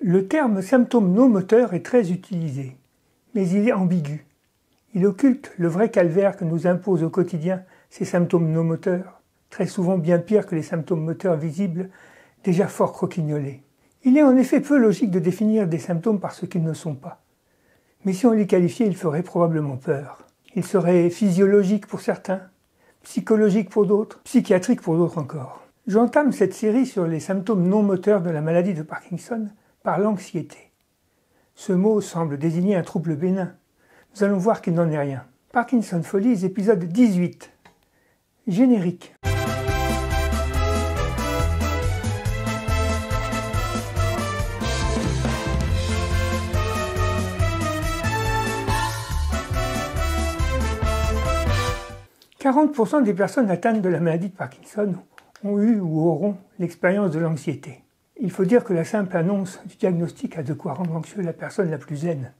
Le terme symptôme non moteur est très utilisé, mais il est ambigu. Il occulte le vrai calvaire que nous imposent au quotidien ces symptômes non moteurs, très souvent bien pires que les symptômes moteurs visibles, déjà fort croquignolés. Il est en effet peu logique de définir des symptômes par ce qu'ils ne sont pas. Mais si on les qualifiait, ils feraient probablement peur. Ils seraient physiologiques pour certains, psychologiques pour d'autres, psychiatriques pour d'autres encore. J'entame cette série sur les symptômes non moteurs de la maladie de Parkinson par l'anxiété. Ce mot semble désigner un trouble bénin. Nous allons voir qu'il n'en est rien. Parkinson's Follies, épisode 18. Générique. « 40% des personnes atteintes de la maladie de Parkinson ont eu ou auront l'expérience de l'anxiété. Il faut dire que la simple annonce du diagnostic a de quoi rendre anxieux la personne la plus zen.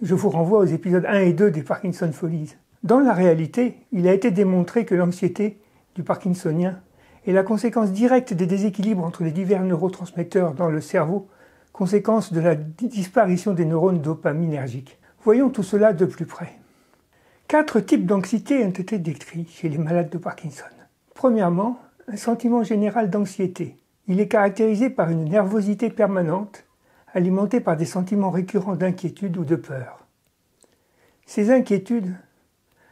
Je vous renvoie aux épisodes 1 et 2 des Parkinson's Follies. Dans la réalité, il a été démontré que l'anxiété du parkinsonien est la conséquence directe des déséquilibres entre les divers neurotransmetteurs dans le cerveau, conséquence de la disparition des neurones dopaminergiques. Voyons tout cela de plus près. 4 types d'anxiété ont été décrits chez les malades de Parkinson. Premièrement, un sentiment général d'anxiété. Il est caractérisé par une nervosité permanente, alimentée par des sentiments récurrents d'inquiétude ou de peur. Ces inquiétudes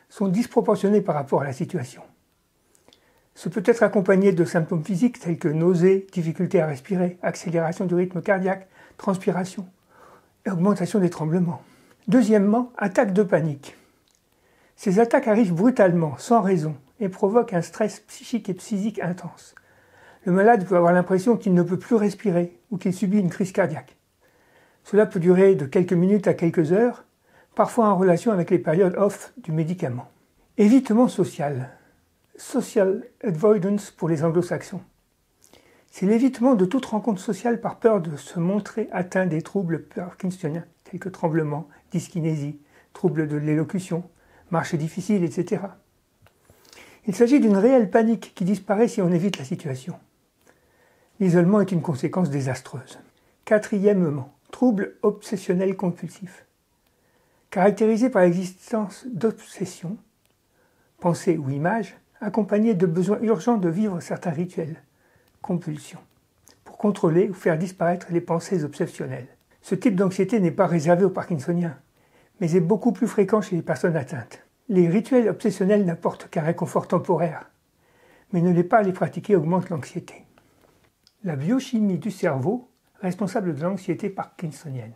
sont disproportionnées par rapport à la situation. Ce peut être accompagné de symptômes physiques tels que nausées, difficulté à respirer, accélération du rythme cardiaque, transpiration, et augmentation des tremblements. Deuxièmement, attaque de panique. Ces attaques arrivent brutalement, sans raison, et provoquent un stress psychique et psychique intense. Le malade peut avoir l'impression qu'il ne peut plus respirer ou qu'il subit une crise cardiaque. Cela peut durer de quelques minutes à quelques heures, parfois en relation avec les périodes off du médicament. Évitement social. Social avoidance pour les anglo-saxons. C'est l'évitement de toute rencontre sociale par peur de se montrer atteint des troubles parkinsoniens, tels que tremblements, dyskinésie, troubles de l'élocution, marche difficile, etc. Il s'agit d'une réelle panique qui disparaît si on évite la situation. L'isolement est une conséquence désastreuse. Quatrièmement, trouble obsessionnel compulsif. Caractérisé par l'existence d'obsessions, pensées ou images, accompagnées de besoins urgents de vivre certains rituels, compulsions, pour contrôler ou faire disparaître les pensées obsessionnelles. Ce type d'anxiété n'est pas réservé aux parkinsoniens, mais est beaucoup plus fréquent chez les personnes atteintes. Les rituels obsessionnels n'apportent qu'un réconfort temporaire, mais ne les pratiquer augmente l'anxiété. La biochimie du cerveau, responsable de l'anxiété parkinsonienne.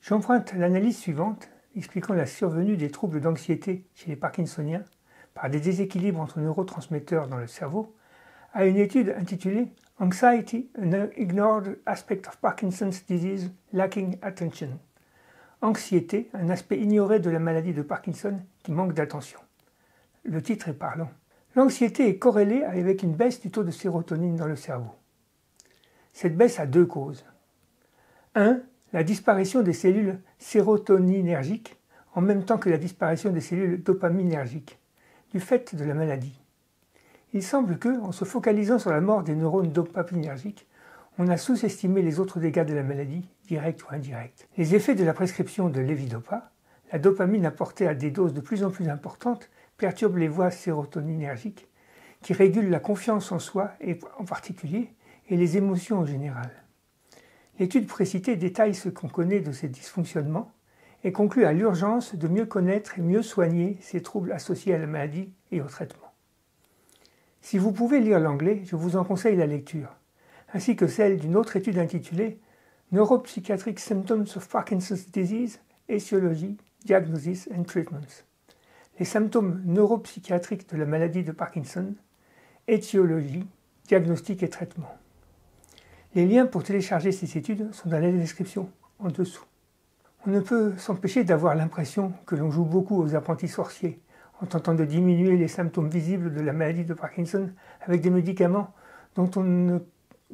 J'emprunte l'analyse suivante, expliquant la survenue des troubles d'anxiété chez les parkinsoniens par des déséquilibres entre neurotransmetteurs dans le cerveau, à une étude intitulée « Anxiety, an ignored aspect of Parkinson's disease lacking attention ». Anxiété, un aspect ignoré de la maladie de Parkinson qui manque d'attention. Le titre est parlant. L'anxiété est corrélée avec une baisse du taux de sérotonine dans le cerveau. Cette baisse a deux causes. 1. La disparition des cellules sérotoninergiques en même temps que la disparition des cellules dopaminergiques, du fait de la maladie. Il semble que, en se focalisant sur la mort des neurones dopaminergiques, on a sous-estimé les autres dégâts de la maladie, directs ou indirects. Les effets de la prescription de Lévidopa, la dopamine apportée à des doses de plus en plus importantes, perturbent les voies sérotoninergiques qui régulent la confiance en soi en particulier et les émotions en général. L'étude précitée détaille ce qu'on connaît de ces dysfonctionnements et conclut à l'urgence de mieux connaître et mieux soigner ces troubles associés à la maladie et au traitement. Si vous pouvez lire l'anglais, je vous en conseille la lecture, ainsi que celle d'une autre étude intitulée « Neuropsychiatric Symptoms of Parkinson's Disease, Etiology, Diagnosis and Treatments »« Les symptômes neuropsychiatriques de la maladie de Parkinson, Étiologie, Diagnostic et Traitement ». Les liens pour télécharger ces études sont dans la description, en dessous. On ne peut s'empêcher d'avoir l'impression que l'on joue beaucoup aux apprentis sorciers en tentant de diminuer les symptômes visibles de la maladie de Parkinson avec des médicaments dont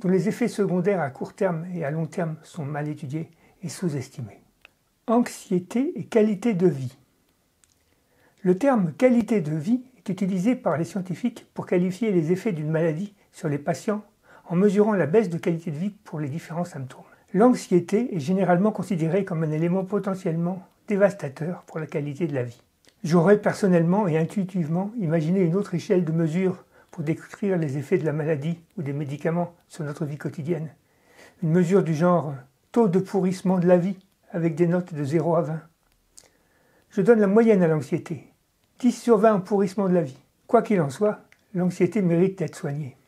les effets secondaires à court terme et à long terme sont mal étudiés et sous-estimés. Anxiété et qualité de vie. Le terme « qualité de vie » est utilisé par les scientifiques pour qualifier les effets d'une maladie sur les patients en mesurant la baisse de qualité de vie pour les différents symptômes. L'anxiété est généralement considérée comme un élément potentiellement dévastateur pour la qualité de la vie. J'aurais personnellement et intuitivement imaginé une autre échelle de mesure pour décrire les effets de la maladie ou des médicaments sur notre vie quotidienne. Une mesure du genre « taux de pourrissement de la vie » avec des notes de 0 à 20. Je donne la moyenne à l'anxiété, 10 sur 20 en pourrissement de la vie. Quoi qu'il en soit, l'anxiété mérite d'être soignée.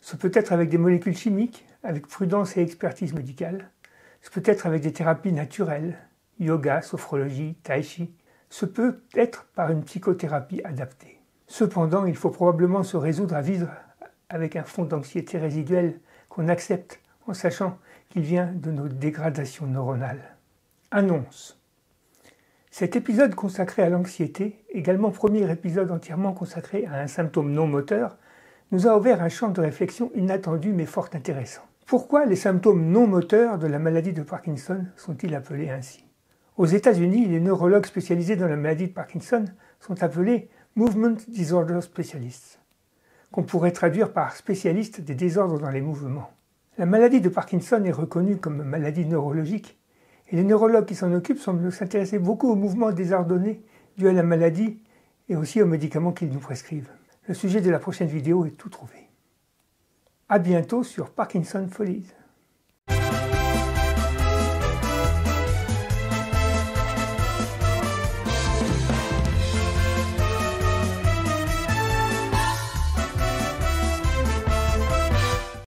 Ce peut être avec des molécules chimiques, avec prudence et expertise médicale. Ce peut être avec des thérapies naturelles, yoga, sophrologie, tai chi. Ce peut être par une psychothérapie adaptée. Cependant, il faut probablement se résoudre à vivre avec un fond d'anxiété résiduelle qu'on accepte en sachant qu'il vient de nos dégradations neuronales. Annonce. Cet épisode consacré à l'anxiété, également premier épisode entièrement consacré à un symptôme non moteur, nous a ouvert un champ de réflexion inattendu mais fort intéressant. Pourquoi les symptômes non moteurs de la maladie de Parkinson sont-ils appelés ainsi? Aux États-Unis, les neurologues spécialisés dans la maladie de Parkinson sont appelés « Movement Disorder Specialists », qu'on pourrait traduire par « spécialistes des désordres dans les mouvements ». La maladie de Parkinson est reconnue comme maladie neurologique, et les neurologues qui s'en occupent semblent s'intéresser beaucoup aux mouvements désordonnés dus à la maladie et aussi aux médicaments qu'ils nous prescrivent. Le sujet de la prochaine vidéo est tout trouvé. À bientôt sur Parkinson's Follies.